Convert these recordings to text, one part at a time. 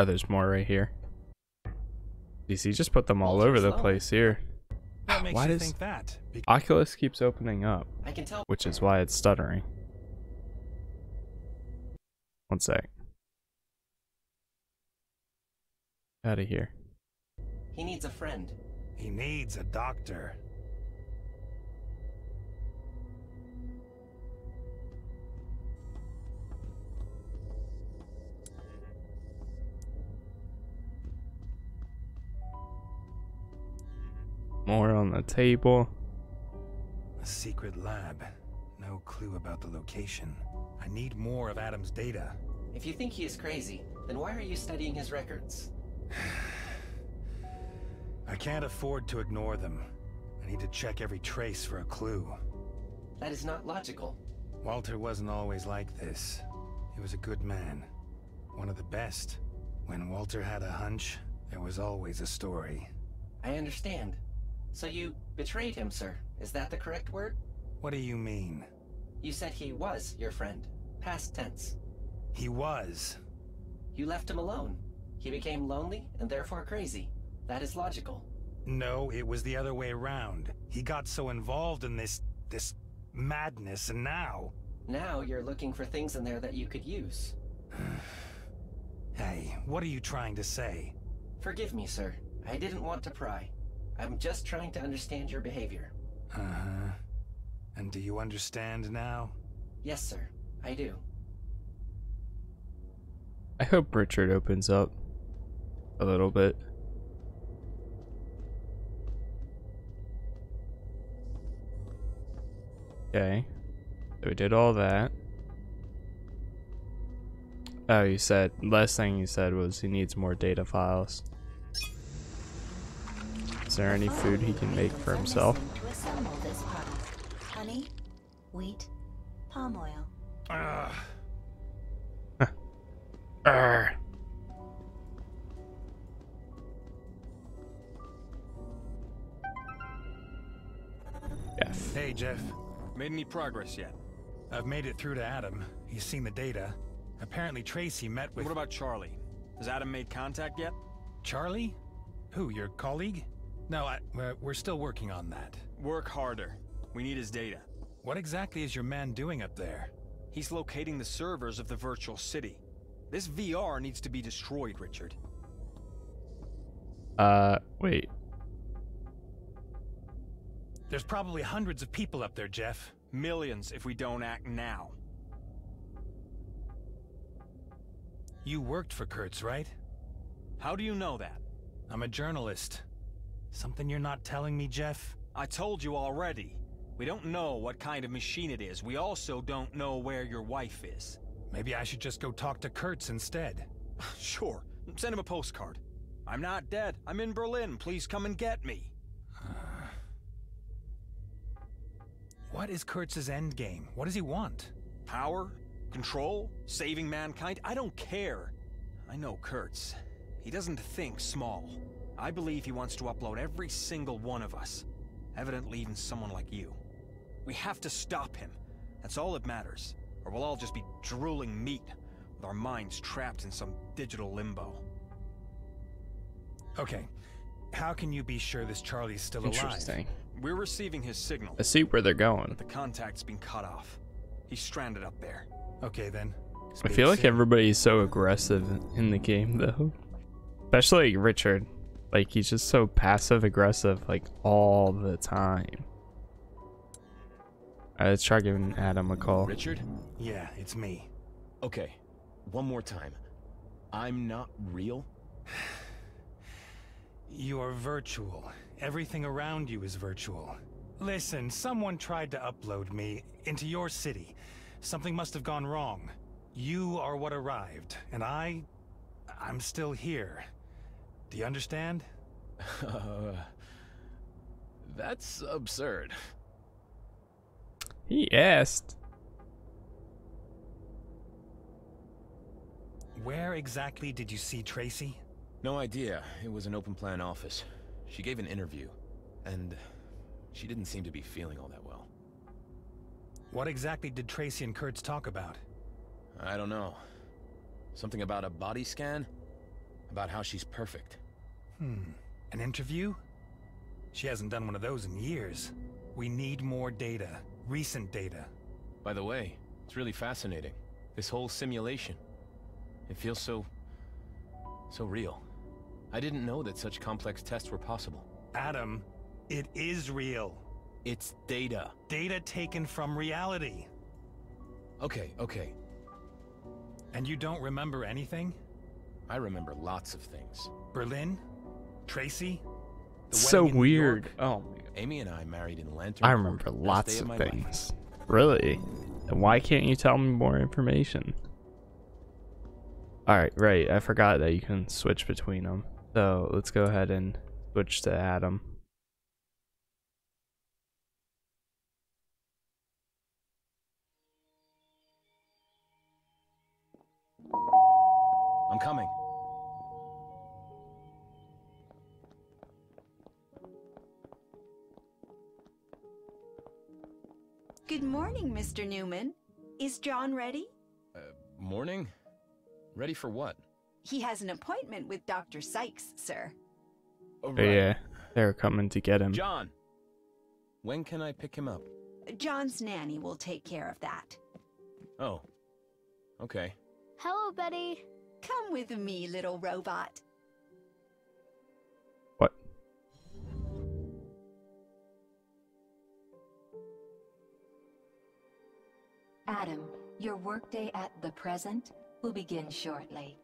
Oh, there's more right here. DC just put them all over the place here. Why does Oculus keeps opening up? I can tell, which is why it's stuttering. One sec. Out of here. He needs a friend. He needs a doctor. More on the table. A secret lab. No clue about the location. I need more of Adam's data. If you think he is crazy, then why are you studying his records? I can't afford to ignore them. I need to check every trace for a clue. That is not logical. Walter wasn't always like this. He was a good man. One of the best. When Walter had a hunch, there was always a story. I understand. So you betrayed him, sir. Is that the correct word? What do you mean? You said he was your friend. Past tense. He was. You left him alone. He became lonely and therefore crazy. That is logical. No, it was the other way around. He got so involved in this madness, and now you're looking for things in there that you could use. Hey, what are you trying to say? Forgive me, sir. I didn't want to pry. I'm just trying to understand your behavior. Uh-huh. And do you understand now? Yes, sir. I do. I hope Richard opens up a little bit. Okay. So we did all that. Oh, you said, last thing you said was he needs more data files. Is there any food he can make for himself? Honey, wheat, palm oil. Jeff. Hey, Jeff. Made any progress yet? I've made it through to Adam. He's seen the data. Apparently, Tracy met with. What about Charlie? Has Adam made contact yet? Charlie? Who, your colleague? No, we're still working on that. Work harder. We need his data. What exactly is your man doing up there? He's locating the servers of the virtual city. This VR needs to be destroyed, Richard. Wait. There's probably hundreds of people up there, Jeff. Millions if we don't act now. You worked for Kurtz, right? How do you know that? I'm a journalist. Something you're not telling me, Jeff? I told you already. We don't know what kind of machine it is. We also don't know where your wife is. Maybe I should just go talk to Kurtz instead. Sure. Send him a postcard. I'm not dead. I'm in Berlin. Please come and get me. What is Kurtz's endgame? What does he want? Power? Control? Saving mankind? I don't care. I know Kurtz. He doesn't think small. I believe he wants to upload every single one of us. Evidently even someone like you. We have to stop him. That's all that matters. Or we'll all just be drooling meat with our minds trapped in some digital limbo. Okay. How can you be sure this Charlie's still alive? Interesting. We're receiving his signal. I see where they're going. But the contact's been cut off. He's stranded up there. Okay then. Speak I feel soon. Like everybody's so aggressive in the game though. Especially Richard, like he's just so passive aggressive, like all the time. All right, let's try giving Adam a call. Richard? Yeah, it's me. Okay, one more time. I'm not real? You are virtual. Everything around you is virtual. Listen, someone tried to upload me into your city. Something must have gone wrong. You are what arrived, and I'm still here. Do you understand? That's absurd. He asked. Where exactly did you see Tracy? No idea. It was an open-plan office. She gave an interview, and she didn't seem to be feeling all that well. What exactly did Tracy and Kurtz talk about? I don't know. Something about a body scan? about how she's perfect. An interview? She hasn't done one of those in years. We need more data. Recent data. By the way, it's really fascinating. This whole simulation. It feels so real. I didn't know that such complex tests were possible. Adam, it is real. It's data. Data taken from reality. Okay. And you don't remember anything? I remember lots of things. Berlin? Tracy? So weird. Oh, Amy and I married in Lantern. I remember lots of things. Really? Why can't you tell me more information? Alright, right. I forgot that you can switch between them. So let's go ahead and switch to Adam. I'm coming. Good morning, Mr. Newman. Is John ready? Morning? Ready for what? He has an appointment with Dr. Sykes, sir. Oh, right. Yeah, they're coming to get him. John! When can I pick him up? John's nanny will take care of that. Oh. Okay. Hello, Betty. Come with me, little robot. What? Adam, your workday at the present will begin shortly.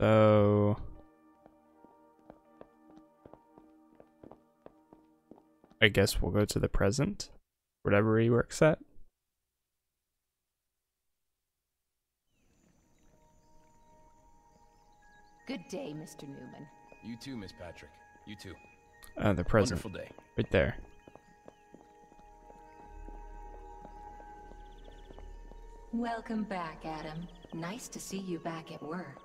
So I guess we'll go to the present. Whatever he works at. Good day, Mr. Newman. You too, Miss Patrick. You too. The present. Wonderful day. Right there. Welcome back, Adam. Nice to see you back at work.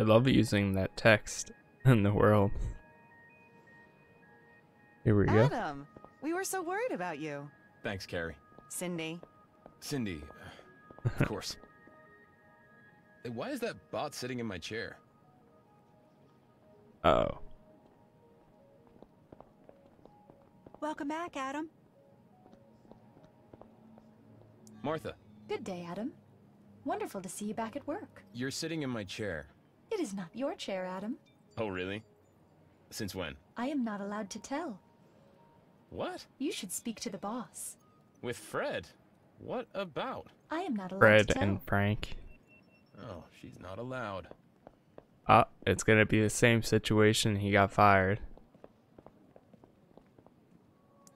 I love using that text in the world. Here we go. Adam, we were so worried about you. Thanks, Carrie. Cindy, of course. Hey, why is that bot sitting in my chair? Uh-oh. Welcome back, Adam. Martha. Good day, Adam. Wonderful to see you back at work. You're sitting in my chair. It is not your chair, Adam. Oh, really? Since when? I am not allowed to tell. What? You should speak to the boss. With Fred? What about? I am not allowed to tell. Fred and Frank. Oh, she's not allowed. It's gonna be the same situation. He got fired.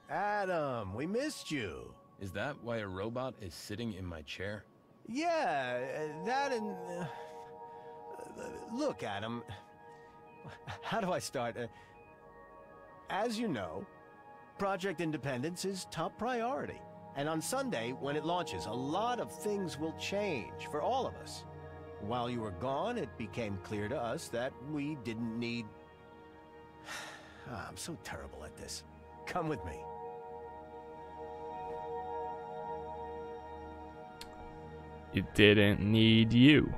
Adam, we missed you. Is that why a robot is sitting in my chair? Yeah, that and... Look, Adam, how do I start? As you know, Project Independence is top priority. And on Sunday, when it launches, a lot of things will change for all of us. While you were gone, it became clear to us that we didn't need... I'm so terrible at this. Come with me. It didn't need you.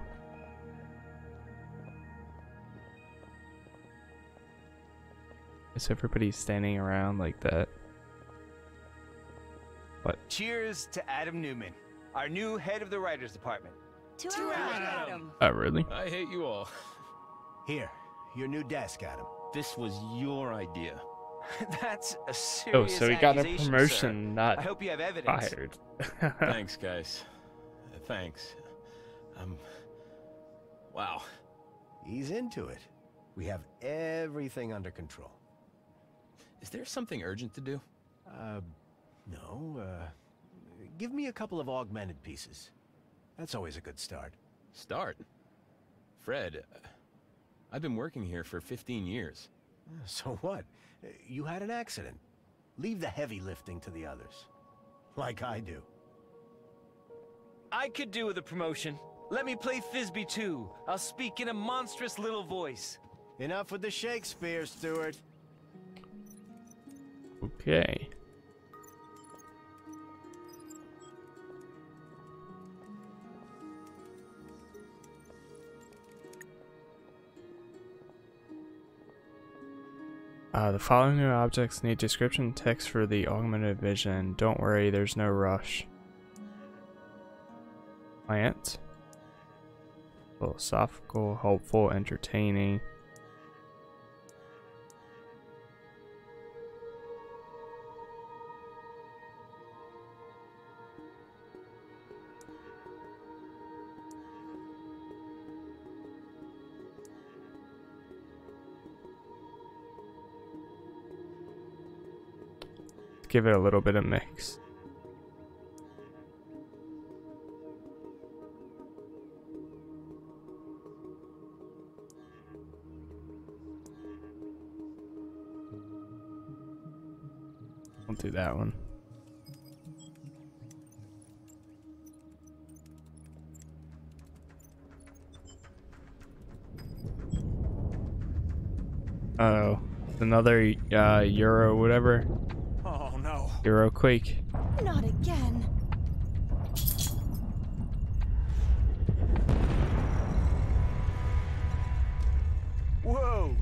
Is everybody standing around like that? What? Cheers to Adam Newman, our new head of the writers department. To Adam. Oh, really? I hate you all. Here, your new desk, Adam. This was your idea. That's a serious accusation, sir. Oh, so he got a promotion, not fired. I hope you have evidence. Thanks, guys. Thanks. Wow. Ease into it. We have everything under control. Is there something urgent to do? No. Give me a couple of augmented pieces. That's always a good start. Start? Fred, I've been working here for 15 years. So what? You had an accident. Leave the heavy lifting to the others. Like I do. I could do with a promotion. Let me play Thisbe too. I'll speak in a monstrous little voice. Enough with the Shakespeare, Stuart. Okay. The following new objects need description text for the augmented vision. Don't worry, there's no rush. Plant. Philosophical, helpful, entertaining. Give it a little bit of mix. I'll do that one. Oh, another Euro whatever. Euro quake. Not again. Whoa.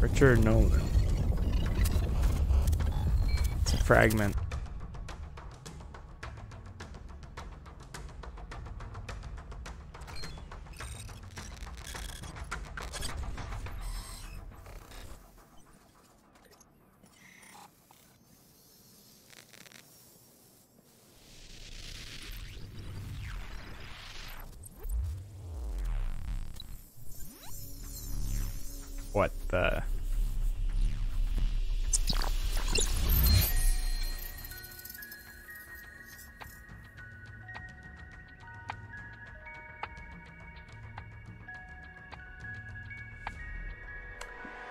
Richard Nolan. It's a fragment. What the?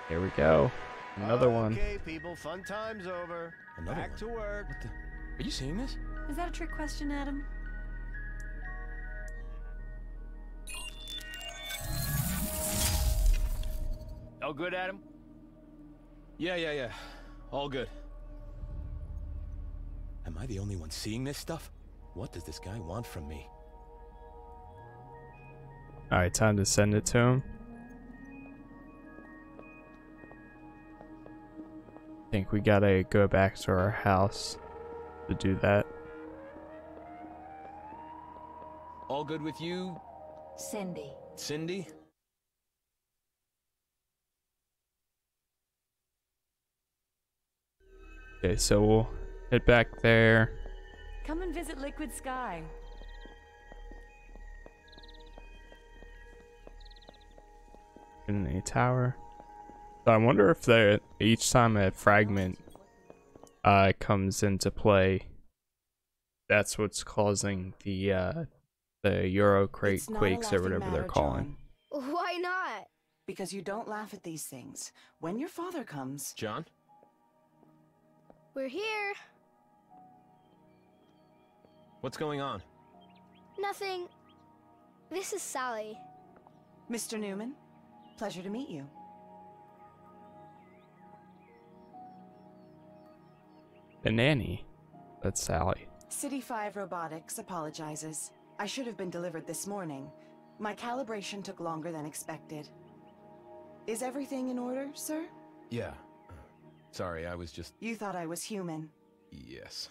Here we go. Another one. Okay, people, fun time's over. Back to work. What the? Are you seeing this? Is that a trick question, Adam? All good, Adam? Yeah. All good. Am I the only one seeing this stuff? What does this guy want from me? Alright, time to send it to him. I think we gotta go back to our house to do that. All good with you? Cindy. Cindy? Okay, so we'll head back there. Come and visit Liquid Sky. In a tower. So I wonder if there each time a fragment comes into play, that's what's causing the Euro quakes or whatever they're calling. John. Why not? Because you don't laugh at these things. When your father comes, John. We're here. What's going on? Nothing. This is Sally. Mr. Newman, pleasure to meet you. The nanny. That's Sally. City 5 Robotics apologizes. I should have been delivered this morning. My calibration took longer than expected. Is everything in order, sir? Yeah. Sorry, I was just... You thought I was human? Yes.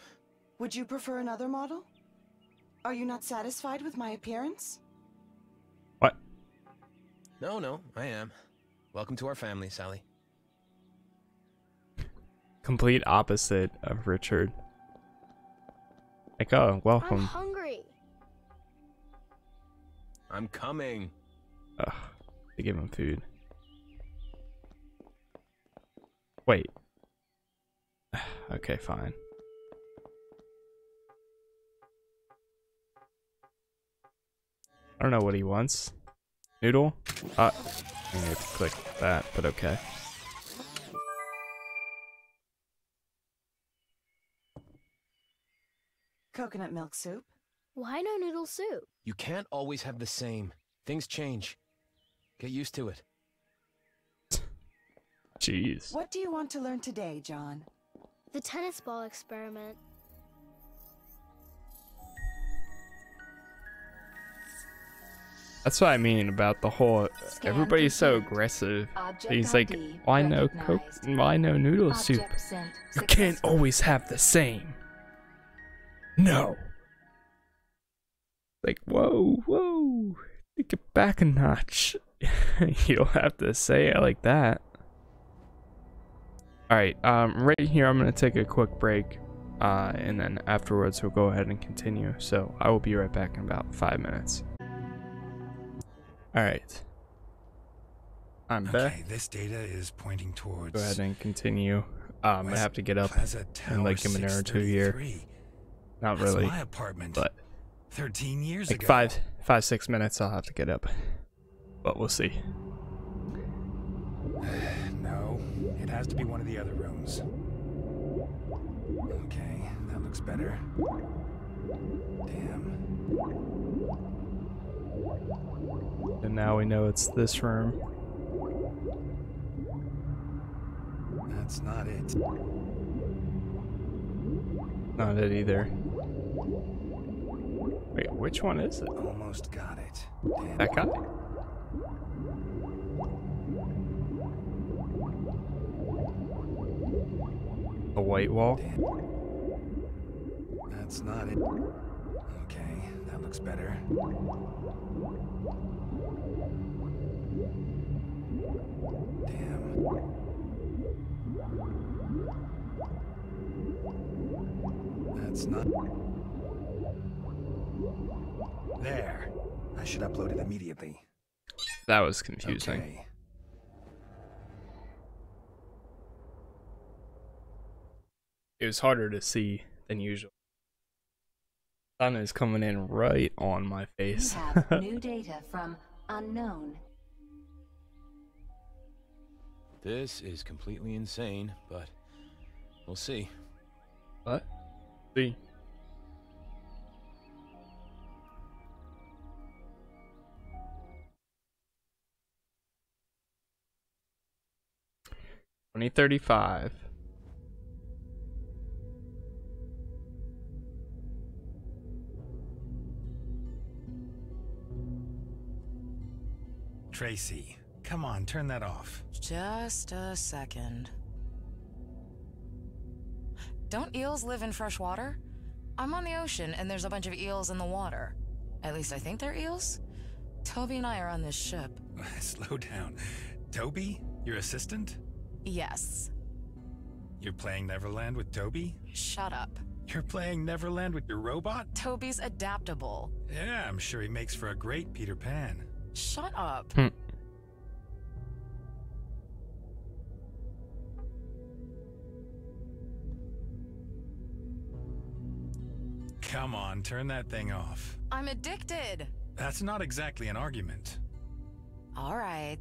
Would you prefer another model? Are you not satisfied with my appearance? What? No, I am. Welcome to our family, Sally. complete opposite of Richard. Like, oh, welcome. I'm hungry. I'm coming. Ugh, they give him food. Wait. Okay, fine. I don't know what he wants. Noodle? I need to click that, but okay. Coconut milk soup? Why no noodle soup? You can't always have the same. Things change. Get used to it. Jeez. What do you want to learn today, John? The tennis ball experiment. That's what I mean about the whole everybody's so aggressive. He's like, why no Coke? Why no noodle soup? You can't always have the same. No. Like, whoa, whoa. Take it back a notch. You don't have to say it like that. Alright, right here I'm gonna take a quick break. And then afterwards we'll go ahead and continue. So I will be right back in about 5 minutes. All right, I'm back. Okay, this data is pointing towards. Go ahead and continue. I have to get up in like a minute or two here. Not really, my apartment. But 13 years like ago. 5, 6 minutes. I'll have to get up, but we'll see. No, it has to be one of the other rooms. Okay, that looks better. Damn. And now we know it's this room. That's not it. Not it either. Wait, which one is it? Almost got it. Damn. That got it. A white wall? Damn. That's not it. Okay, that looks better. Damn. That's not... There. I should upload it immediately. That was confusing. Okay. It was harder to see than usual. Sun is coming in right on my face. We have new data from unknown. This is completely insane, but we'll see. What? See. $20.35. Tracy. Come on, turn that off. Just a second. Don't eels live in fresh water? I'm on the ocean and there's a bunch of eels in the water. At least I think they're eels. Toby and I are on this ship. Slow down. Toby? Your assistant? Yes. You're playing Neverland with Toby? Shut up. You're playing Neverland with your robot? Toby's adaptable. Yeah, I'm sure he makes for a great Peter Pan. Shut up. Come on, turn that thing off. I'm addicted. That's not exactly an argument. All right.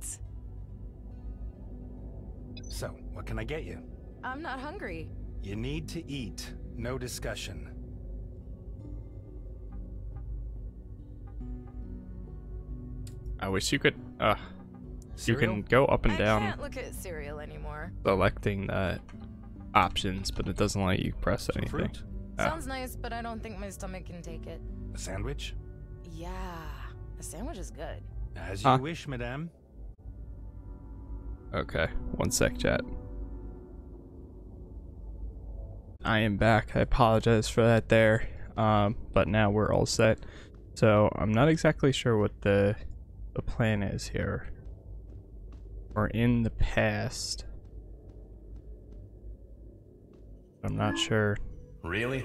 So, what can I get you? I'm not hungry. You need to eat. No discussion. I wish you could, cereal? You can go up and down. I can't look at cereal anymore. Selecting the options, but it doesn't let you press anything. Fruit? Sounds nice, but I don't think my stomach can take it. A sandwich? Yeah, a sandwich is good. As you wish, madame. Okay, one sec, chat. I am back. I apologize for that there. But now we're all set. So I'm not exactly sure what the plan is here. We're in the past. I'm not sure. Really?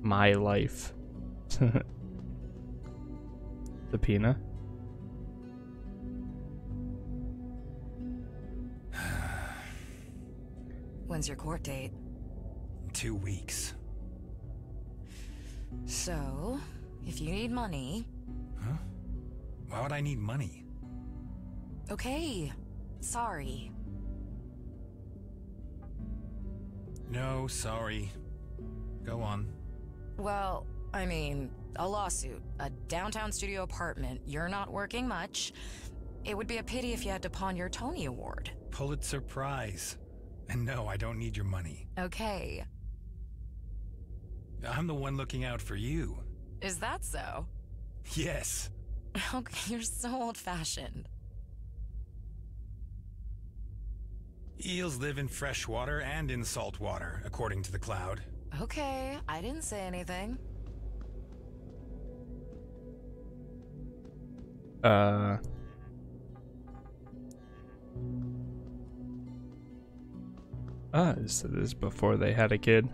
My life. Subpoena. When's your court date? 2 weeks. So, if you need money... Huh? Why would I need money? Okay. Sorry. No, sorry. Go on. Well, I mean, a lawsuit, a downtown studio apartment, you're not working much. It would be a pity if you had to pawn your Tony Award. Pulitzer Prize. And no, I don't need your money. Okay. I'm the one looking out for you. Is that so? Yes. Okay, you're so old-fashioned. Eels live in fresh water and in salt water, according to the cloud. Okay, I didn't say anything. Ah, so this is before they had a kid.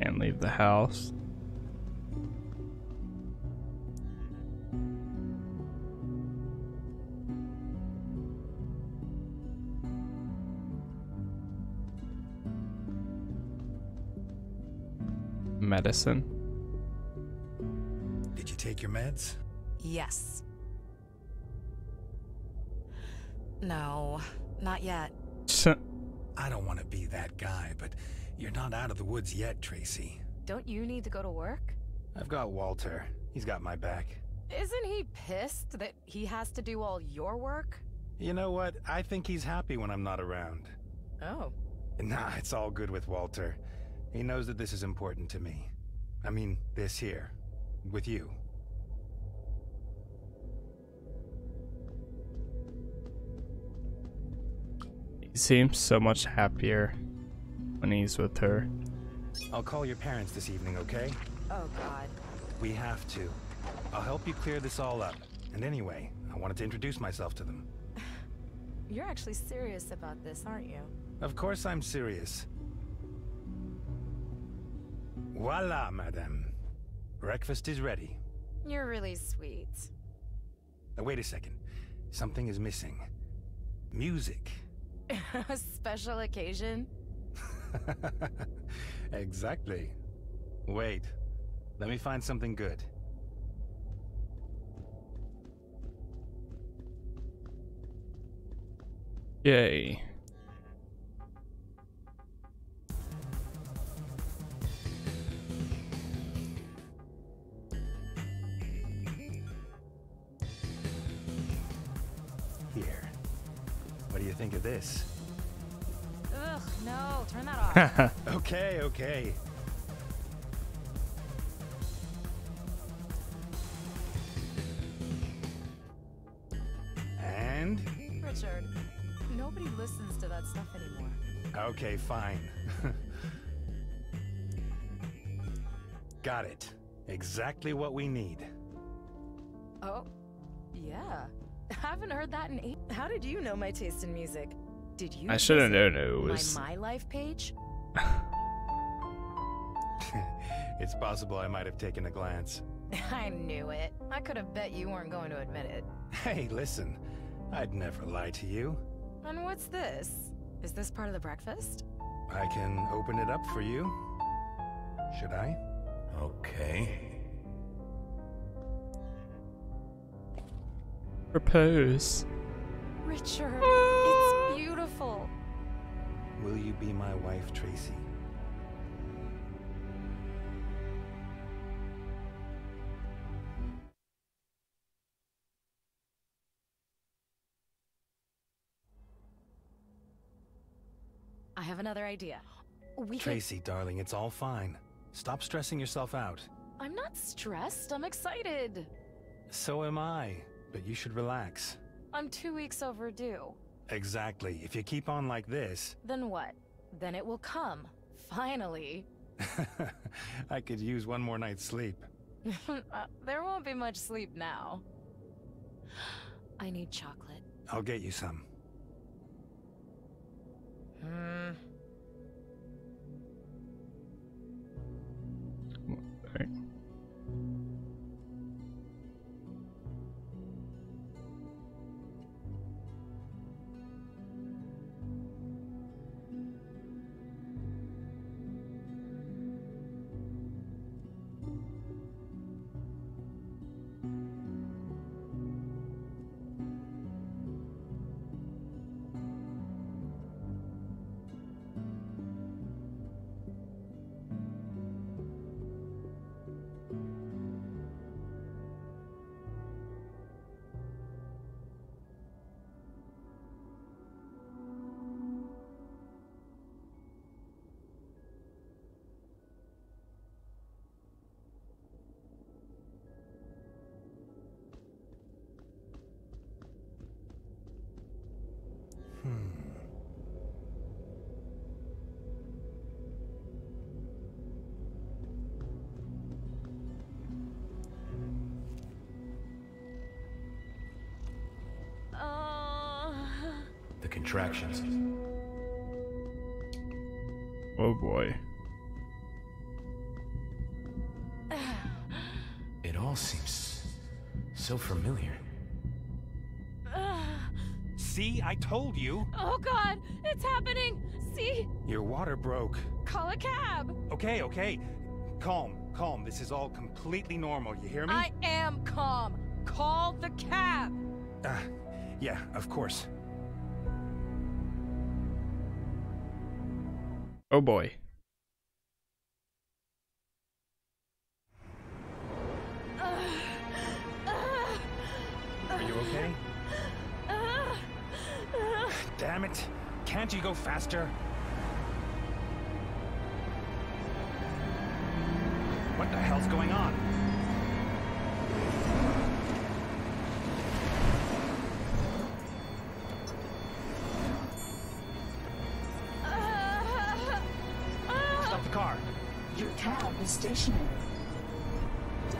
And leave the house. Medicine. Did you take your meds? Yes. No, not yet. I don't want to be that guy, but you're not out of the woods yet, Tracy. Don't you need to go to work? I've got Walter. He's got my back. Isn't he pissed that he has to do all your work? You know what? I think he's happy when I'm not around. Oh. Nah, it's all good with Walter. He knows that this is important to me. I mean, this here. With you. He seems so much happier when he's with her. I'll call your parents this evening, okay? Oh, God. We have to. I'll help you clear this all up. And anyway, I wanted to introduce myself to them. You're actually serious about this, aren't you? Of course I'm serious. Voila, madame. Breakfast is ready. You're really sweet. Now, wait a second. Something is missing. Music. A special occasion? Exactly. Wait. Let me find something good. Yay. Think of this. Ugh, no, turn that off. Okay, okay. And? Richard, nobody listens to that stuff anymore. Okay, fine. Got it. Exactly what we need. Oh, yeah. I haven't heard that in ages. How did you know my taste in music? Did you? I should have known it was my life page. It's possible I might have taken a glance. I knew it. I could have bet you weren't going to admit it. Hey, listen, I'd never lie to you. And what's this? Is this part of the breakfast? I can open it up for you. Should I? Okay. Propose. Richard, it's beautiful. Will you be my wife, Tracy? I have another idea. Tracy, darling, it's all fine. Stop stressing yourself out. I'm not stressed. I'm excited. So am I. But you should relax. I'm 2 weeks overdue. Exactly. If you keep on like this... Then what? Then it will come. Finally. I could use one more night's sleep. There won't be much sleep now. I need chocolate. I'll get you some. Okay. Contractions. Oh boy. It all seems so familiar. See, I told you. Oh god, it's happening. See? Your water broke. Call a cab. Okay, okay. Calm, calm. This is all completely normal. You hear me? I am calm. Call the cab. Yeah, of course. Oh boy. Are you okay? Damn it. Can't you go faster? What the hell's going on? Stationary.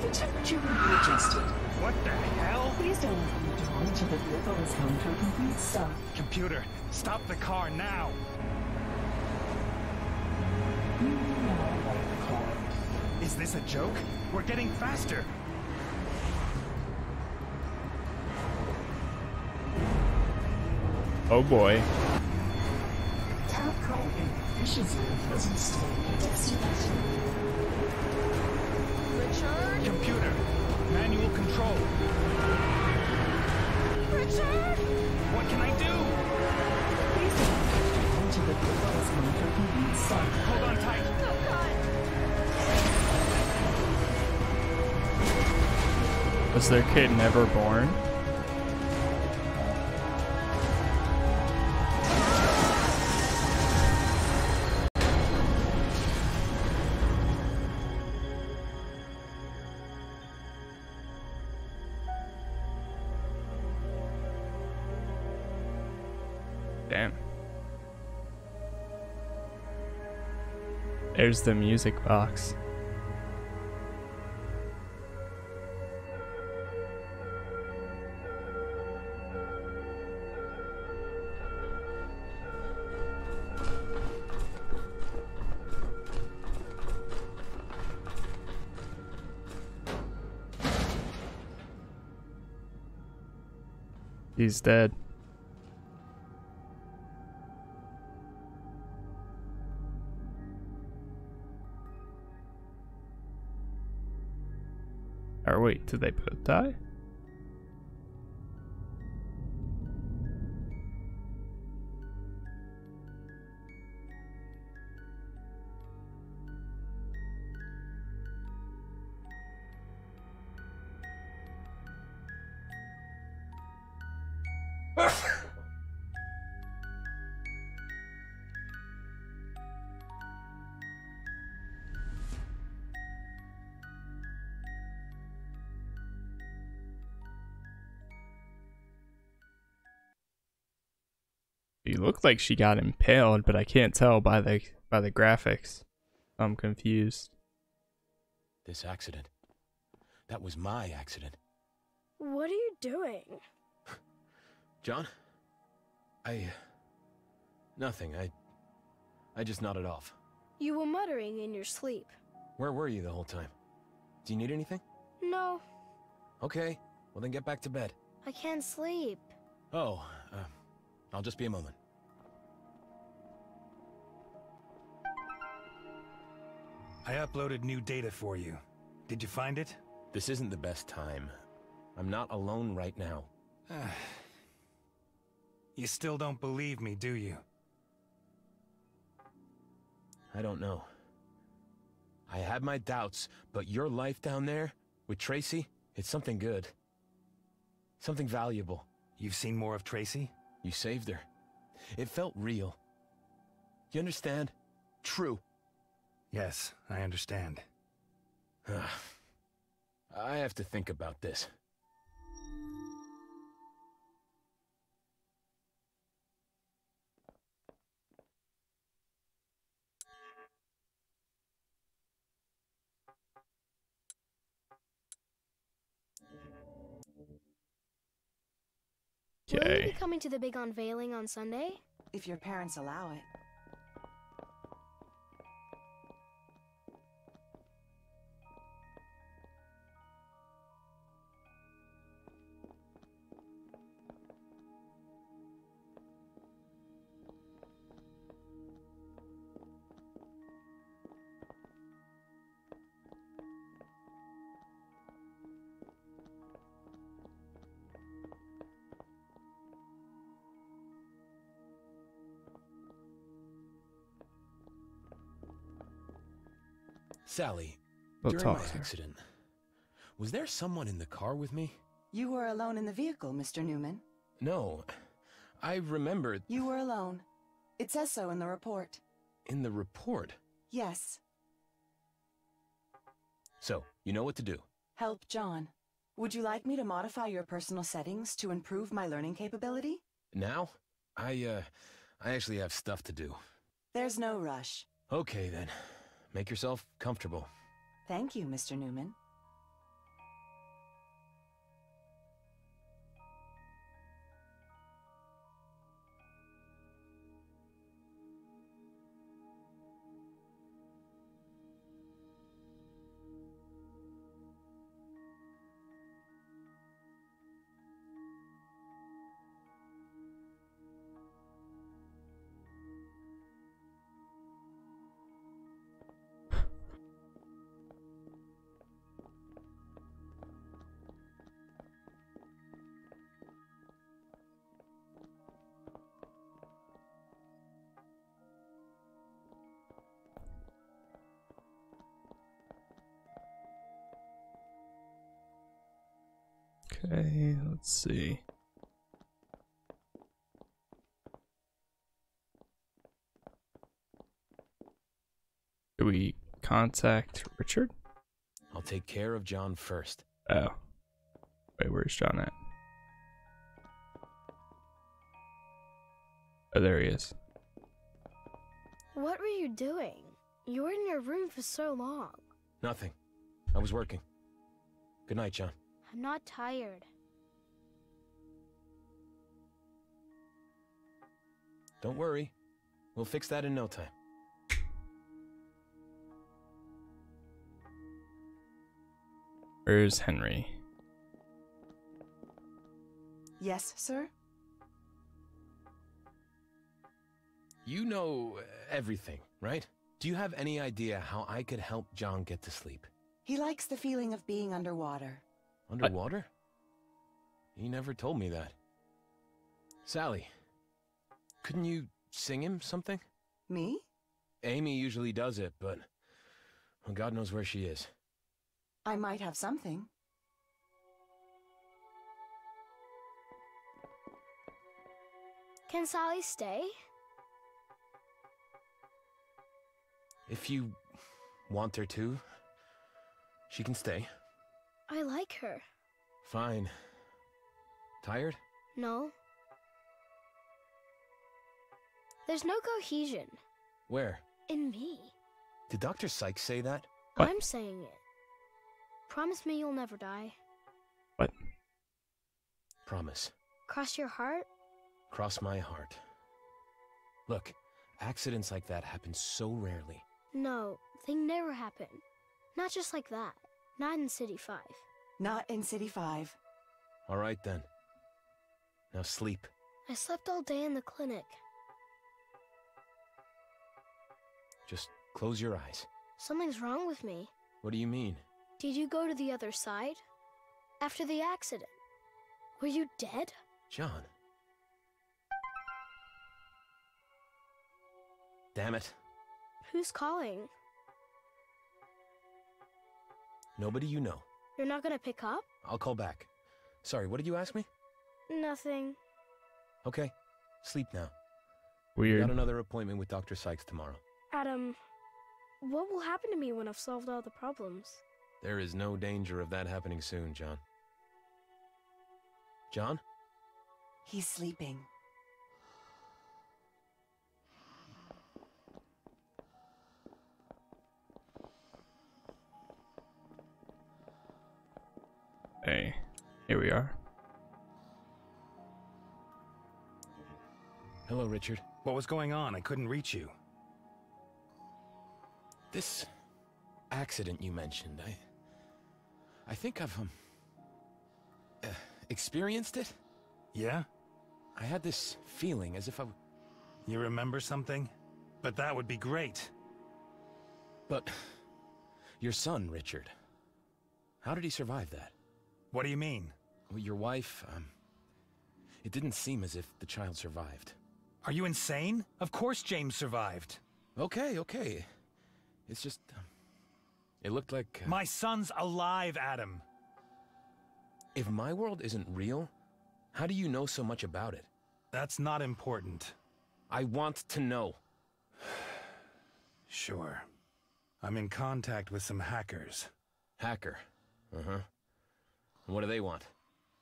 The temperature will be adjusted. What the hell? Please don't open the door until the vehicle has come to a complete stop. Computer, stop the car now. You know about the car. Is this a joke? We're getting faster. Oh boy. Top code efficiency doesn't stay at destination. Richard? Computer. Manual control. Richard? What can I do? Please don't into the device monitor. Hold on tight. Oh, God. Was their kid never born? There's the music box. He's dead. Or wait, did they both die? She looked like she got impaled, but I can't tell by the graphics. I'm confused. This accident. That was my accident. What are you doing? John? Nothing. I just nodded off. You were muttering in your sleep. Where were you the whole time? Do you need anything? No. Okay. Well, then get back to bed. I can't sleep. Oh, I'll just be a moment. I uploaded new data for you. Did you find it? This isn't the best time. I'm not alone right now. You still don't believe me, do you? I don't know. I had my doubts, but your life down there, with Tracy, it's something good. Something valuable. You've seen more of Tracy? You saved her. It felt real. You understand? True. Yes, I understand. I have to think about this. Okay. Will you be coming to the big unveiling on Sunday? If your parents allow it. Sally, during my accident, was there someone in the car with me? You were alone in the vehicle, Mr. Newman. No, I remembered. You were alone. It says so in the report. In the report? Yes. So, you know what to do. Help John. Would you like me to modify your personal settings to improve my learning capability? Now? I actually have stuff to do. There's no rush. Okay, then. Make yourself comfortable. Thank you, Mr. Newman. Okay, let's see. Do we contact Richard? I'll take care of John first. Oh. Wait, where's John at? Oh, there he is. What were you doing? You were in your room for so long. Nothing. I was working. Good night, John. I'm not tired. Don't worry. We'll fix that in no time. Where's Henry? Yes, sir? You know everything, right? Do you have any idea how I could help John get to sleep? He likes the feeling of being underwater. Underwater? He never told me that. Sally, couldn't you sing him something? Me? Amy usually does it, but well, God knows where she is. I might have something. Can Sally stay? If you want her to, she can stay. I like her. Fine. Tired? No. There's no cohesion. Where? In me. Did Dr. Sykes say that? What? I'm saying it. Promise me you'll never die. What? Promise. Cross your heart? Cross my heart. Look, accidents like that happen so rarely. No, they never happen. Not just like that. Not in City 5. Not in City 5. All right, then. Now sleep. I slept all day in the clinic. Just close your eyes. Something's wrong with me. What do you mean? Did you go to the other side? After the accident? Were you dead? John. Damn it. Who's calling? Nobody you know. You're not gonna pick up? I'll call back. Sorry, what did you ask me? Nothing. Okay. Sleep now. Weird. Got another appointment with Dr. Sykes tomorrow. Adam, what will happen to me when I've solved all the problems? There is no danger of that happening soon, John. John? He's sleeping. Hey, here we are. Hello, Richard. What was going on? I couldn't reach you. This accident you mentioned, I think I've experienced it. Yeah? I had this feeling as if I... You remember something? But that would be great. But your son, Richard, how did he survive that? What do you mean? Well, your wife, it didn't seem as if the child survived. Are you insane? Of course James survived. Okay, okay. It's just... it looked like... My son's alive, Adam! If my world isn't real, how do you know so much about it? That's not important. I want to know. Sure. I'm in contact with some hackers. Hacker? Uh-huh. What do they want?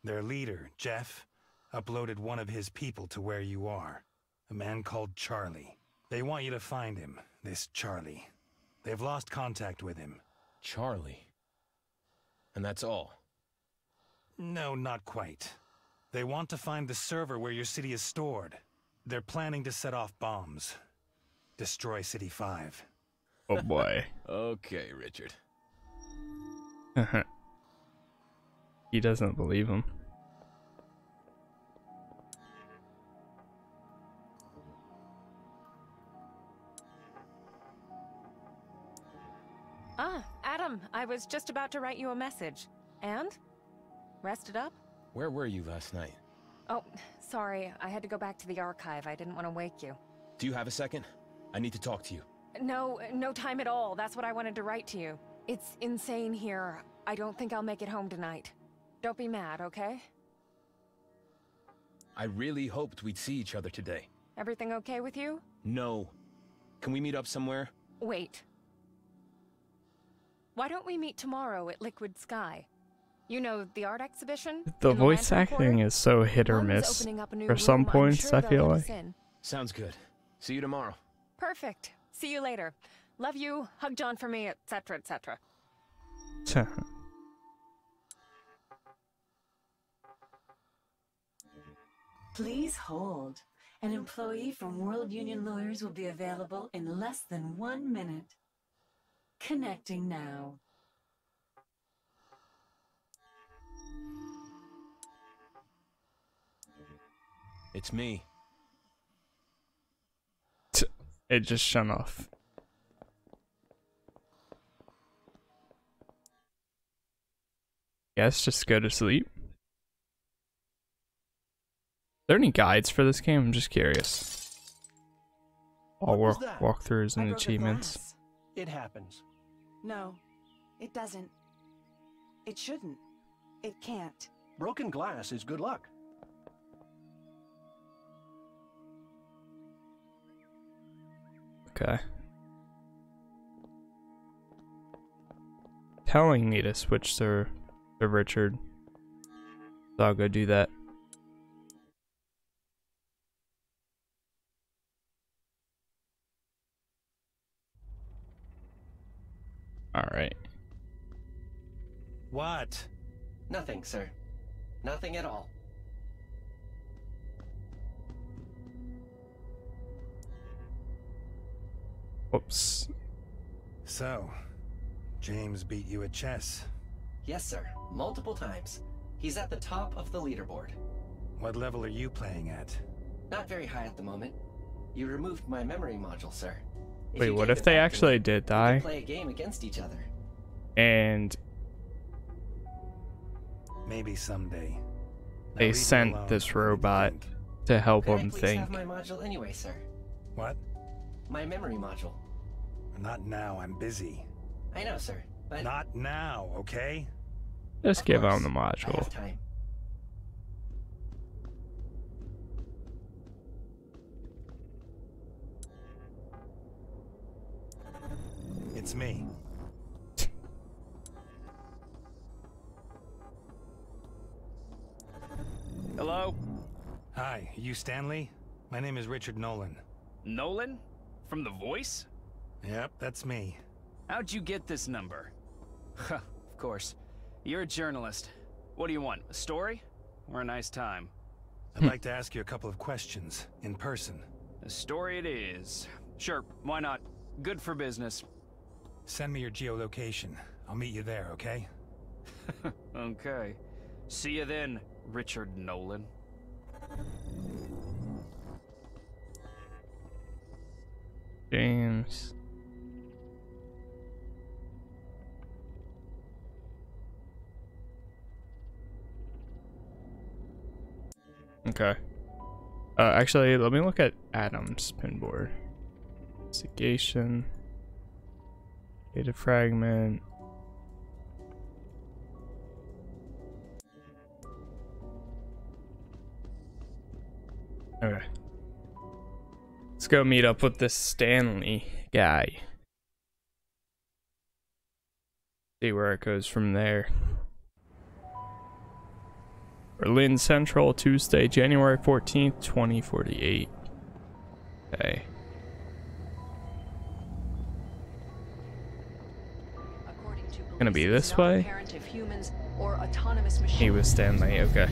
Their leader, Jeff, uploaded one of his people to where you are. A man called Charlie. They want you to find him, this Charlie. They've lost contact with him. Charlie? And that's all? No, not quite. They want to find the server where your city is stored. They're planning to set off bombs. Destroy City 5. Oh boy. Okay, Richard. Uh-huh. He doesn't believe him. Ah, Adam, I was just about to write you a message. And? Rested up? Where were you last night? Oh, sorry. I had to go back to the archive. I didn't want to wake you. Do you have a second? I need to talk to you. No, no time at all. That's what I wanted to write to you. It's insane here. I don't think I'll make it home tonight. Don't be mad, okay? I really hoped we'd see each other today. Everything okay with you? No. Can we meet up somewhere? Wait. Why don't we meet tomorrow at Liquid Sky? You know, the art exhibition? The voice acting is so hit or miss for some points, I feel like. Sounds good. See you tomorrow. Perfect. See you later. Love you. Hug John for me, etc., etc. Please hold. An employee from World Union Lawyers will be available in less than 1 minute. Connecting now. It's me. It just shut off. Yes, just go to sleep. Are there any guides for this game? I'm just curious. All walkthroughs and achievements. It happens. No, it doesn't. It shouldn't. It can't. Broken glass is good luck. Okay. Telling me to switch to Richard. So I'll go do that. All right. What? Nothing, sir. Nothing at all. Whoops. So, James beat you at chess? Yes, sir. Multiple times. He's at the top of the leaderboard. What level are you playing at? Not very high at the moment. You removed my memory module, sir. Wait, what if they actually did die? We could play a game against each other. And maybe someday they sent this robot to help them think. Could I please have my module anyway, sir? What? My memory module. Not now. I'm busy. I know, sir. But not now, okay? Just give them the module. I have time. It's me. Hello? Hi, are you Stanley? My name is Richard Nolan. Nolan? From The Voice? Yep, that's me. How'd you get this number? Huh, of course. You're a journalist. What do you want, a story? Or a nice time? I'd like to ask you a couple of questions, in person. A story it is. Sure, why not? Good for business. Send me your geolocation. I'll meet you there, okay? Okay. See you then, Richard Nolan. James. Okay. Actually, let me look at Adam's pinboard. Investigation. Data fragment. Okay. Let's go meet up with this Stanley guy. See where it goes from there. Berlin Central, Tuesday, January 14th, 2048. Okay. Gonna be this way? He was Stanley, okay.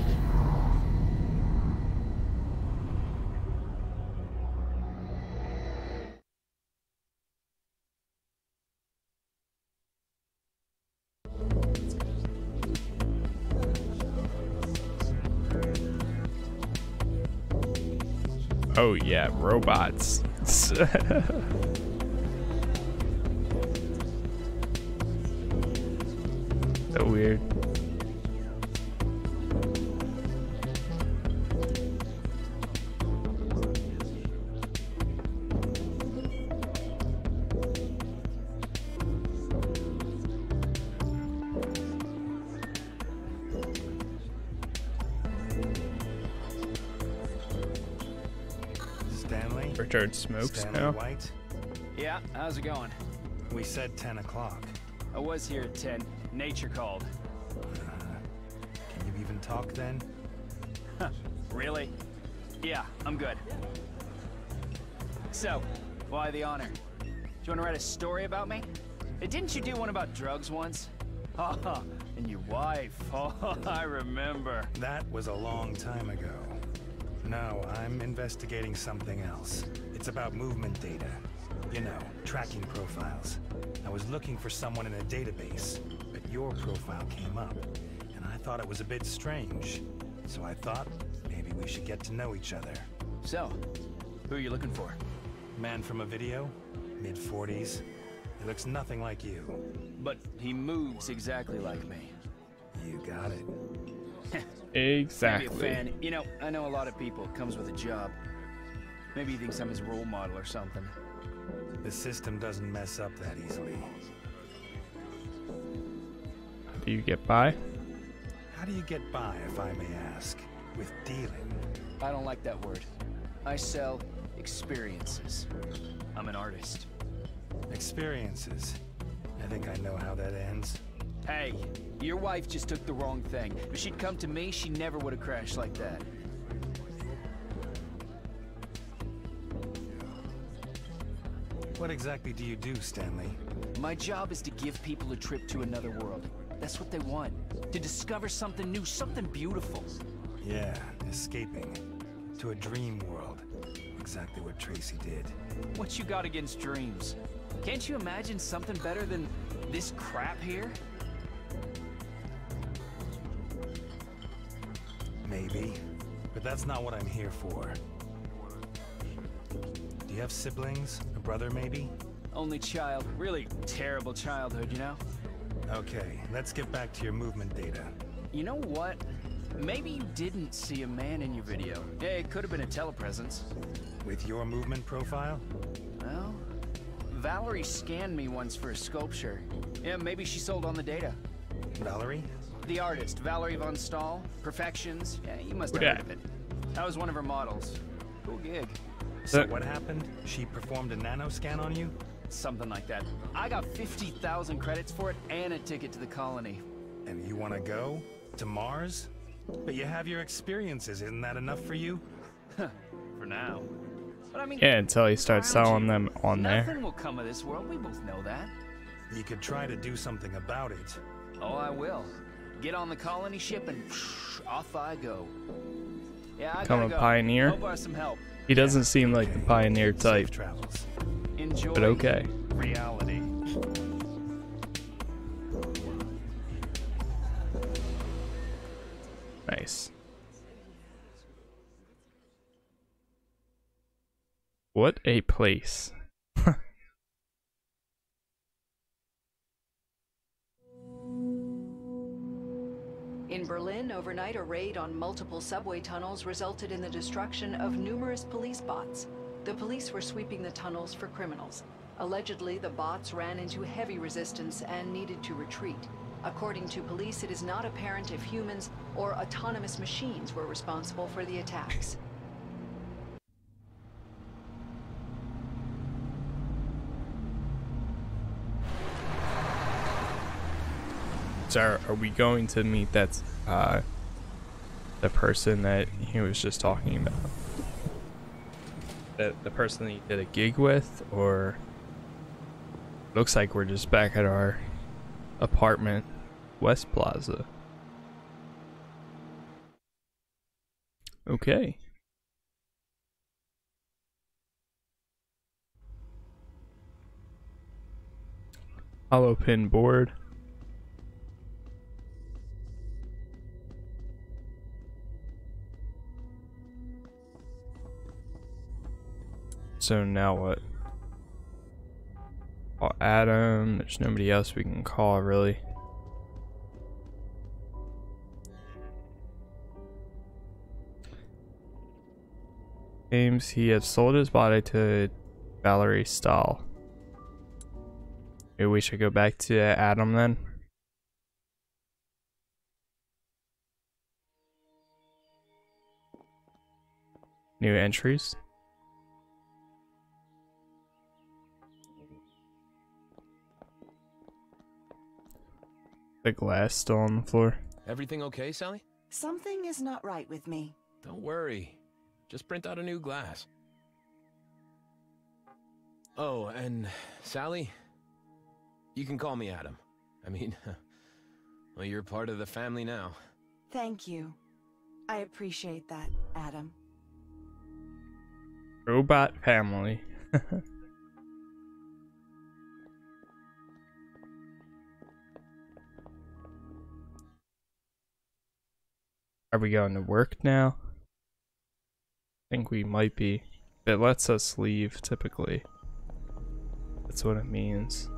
Oh yeah, robots. So weird. Stanley? Richard smokes now. White? Yeah, how's it going? We said 10 o'clock. I was here at 10. Nature called. Can you even talk then? Huh, really? Yeah, I'm good. So, why the honor? Do you want to write a story about me? Didn't you do one about drugs once? Oh, and your wife. Oh, I remember. That was a long time ago. No, I'm investigating something else. It's about movement data. You know, tracking profiles. I was looking for someone in a database, but your profile came up, and I thought it was a bit strange. So I thought, maybe we should get to know each other. So, who are you looking for? Man from a video, mid-40s. He looks nothing like you. But he moves exactly like me. You got it. Exactly. Maybe a fan. You know, I know a lot of people. Comes with a job. Maybe he thinks I'm his role model or something. The system doesn't mess up that easily. How do you get by? How do you get by, if I may ask, with dealing? I don't like that word. I sell experiences. I'm an artist. Experiences? I think I know how that ends. Hey, your wife just took the wrong thing. If she'd come to me, she never would have crashed like that. What exactly do you do, Stanley? My job is to give people a trip to another world. That's what they want. To discover something new, something beautiful. Yeah, escaping. To a dream world. Exactly what Tracy did. What you got against dreams? Can't you imagine something better than this crap here? Maybe, but that's not what I'm here for. Do you have siblings? A brother, maybe? Only child. Really terrible childhood, you know? Okay, let's get back to your movement data. You know what? Maybe you didn't see a man in your video. Yeah, it could have been a telepresence. With your movement profile? Well, Valerie scanned me once for a sculpture. Yeah, maybe she sold on the data. Valerie? The artist, Valerie von Stahl. Perfections. Yeah, you must have heard of it. I was one of her models. Cool gig. So what happened? She performed a nano scan on you? Something like that. I got 50,000 credits for it and a ticket to the colony. And you want to go? To Mars? But you have your experiences. Isn't that enough for you? For now. But I mean, yeah, until you start selling them on there. Nothing will come of this world. We both know that. You could try to do something about it. Oh, I will. Get on the colony ship and off I go. Yeah, I become a pioneer. Hope I have some help. He doesn't seem like the pioneer type. Enjoy but okay. Reality. Nice. What a place. In Berlin, overnight, a raid on multiple subway tunnels resulted in the destruction of numerous police bots. The police were sweeping the tunnels for criminals. Allegedly, the bots ran into heavy resistance and needed to retreat. According to police, it is not apparent if humans or autonomous machines were responsible for the attacks. Sarah, are we going to meet that the person that he was just talking about? The person that you did a gig with, or looks like we're just back at our apartment, West Plaza. Okay. Hollow pin board. So now what? Call Adam. There's nobody else we can call, really. James, he has sold his body to Valerie Stahl. Maybe we should go back to Adam then. New entries. The glass still on the floor. Everything okay, Sally? Something is not right with me. Don't worry. Just print out a new glass. Oh, and Sally, you can call me Adam. I mean, well, you're part of the family now. Thank you. I appreciate that, Adam. Robot family. Are we going to work now? I think we might be. It lets us leave, typically. That's what it means.